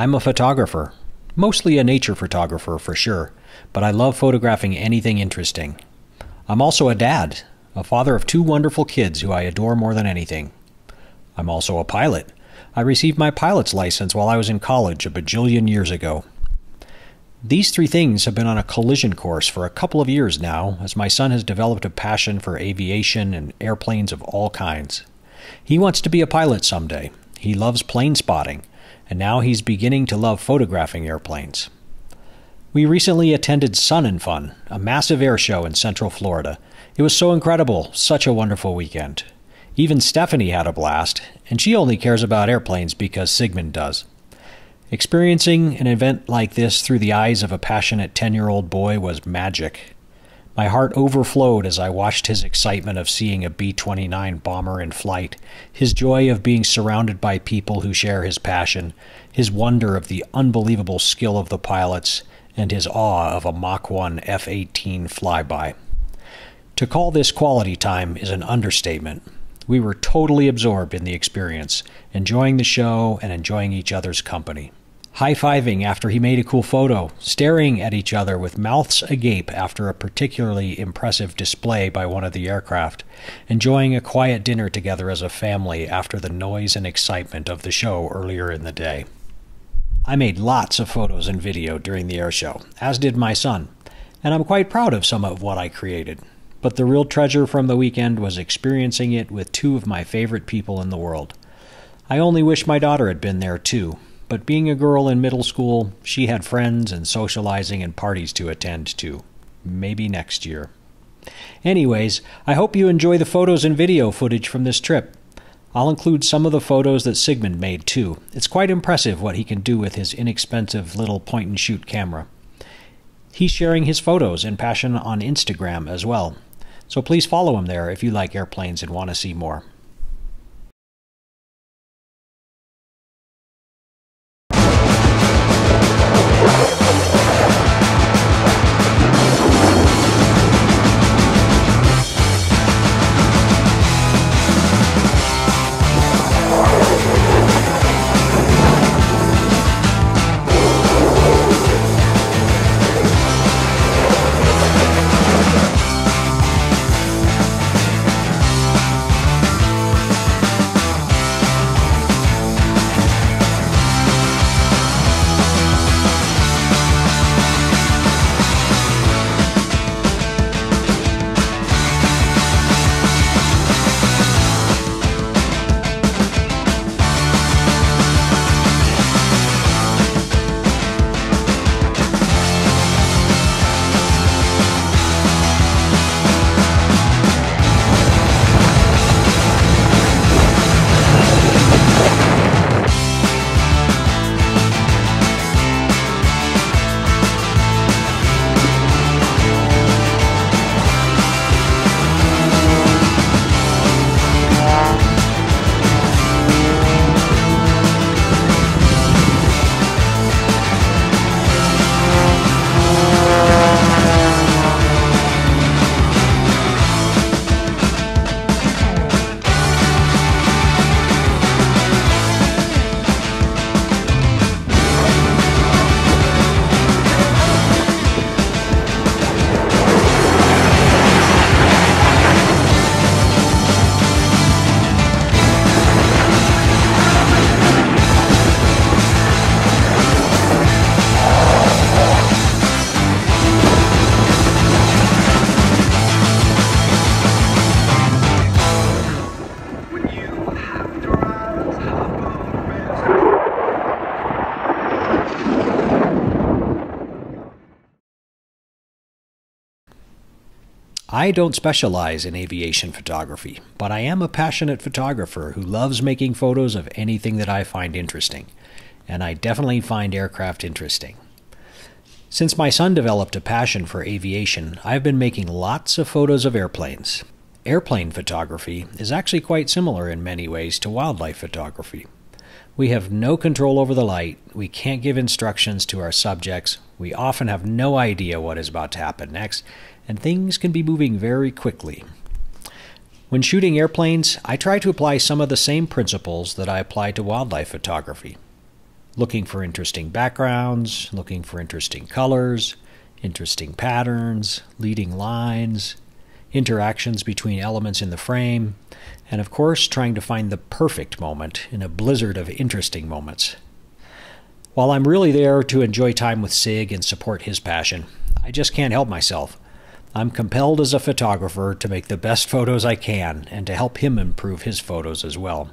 I'm a photographer, mostly a nature photographer for sure, but I love photographing anything interesting. I'm also a dad, a father of two wonderful kids who I adore more than anything. I'm also a pilot. I received my pilot's license while I was in college a bajillion years ago. These three things have been on a collision course for a couple of years now, as my son has developed a passion for aviation and airplanes of all kinds. He wants to be a pilot someday. He loves plane spotting. And now he's beginning to love photographing airplanes. We recently attended Sun and Fun, a massive air show in Central Florida. It was so incredible, such a wonderful weekend. Even Stephanie had a blast, and she only cares about airplanes because Sigmund does. Experiencing an event like this through the eyes of a passionate 10-year-old boy was magic. My heart overflowed as I watched his excitement of seeing a B-29 bomber in flight, his joy of being surrounded by people who share his passion, his wonder of the unbelievable skill of the pilots, and his awe of a Mach 1 F-18 flyby. To call this quality time is an understatement. We were totally absorbed in the experience, enjoying the show and enjoying each other's company. High-fiving after he made a cool photo, staring at each other with mouths agape after a particularly impressive display by one of the aircraft, enjoying a quiet dinner together as a family after the noise and excitement of the show earlier in the day. I made lots of photos and video during the air show, as did my son, and I'm quite proud of some of what I created. But the real treasure from the weekend was experiencing it with two of my favorite people in the world. I only wish my daughter had been there too. But being a girl in middle school, she had friends and socializing and parties to attend to. Maybe next year. Anyways, I hope you enjoy the photos and video footage from this trip. I'll include some of the photos that Sigmund made too. It's quite impressive what he can do with his inexpensive little point-and-shoot camera. He's sharing his photos and passion on Instagram as well. So please follow him there if you like airplanes and want to see more. I don't specialize in aviation photography, but I am a passionate photographer who loves making photos of anything that I find interesting, and I definitely find aircraft interesting. Since my son developed a passion for aviation, I've been making lots of photos of airplanes. Airplane photography is actually quite similar in many ways to wildlife photography. We have no control over the light, we can't give instructions to our subjects, we often have no idea what is about to happen next, and things can be moving very quickly. When shooting airplanes, I try to apply some of the same principles that I apply to wildlife photography. Looking for interesting backgrounds, looking for interesting colors, interesting patterns, leading lines, interactions between elements in the frame, and of course trying to find the perfect moment in a blizzard of interesting moments. While I'm really there to enjoy time with Sig and support his passion, I just can't help myself. I'm compelled as a photographer to make the best photos I can and to help him improve his photos as well.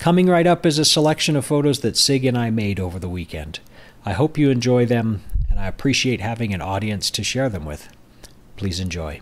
Coming right up is a selection of photos that Sig and I made over the weekend. I hope you enjoy them, and I appreciate having an audience to share them with. Please enjoy.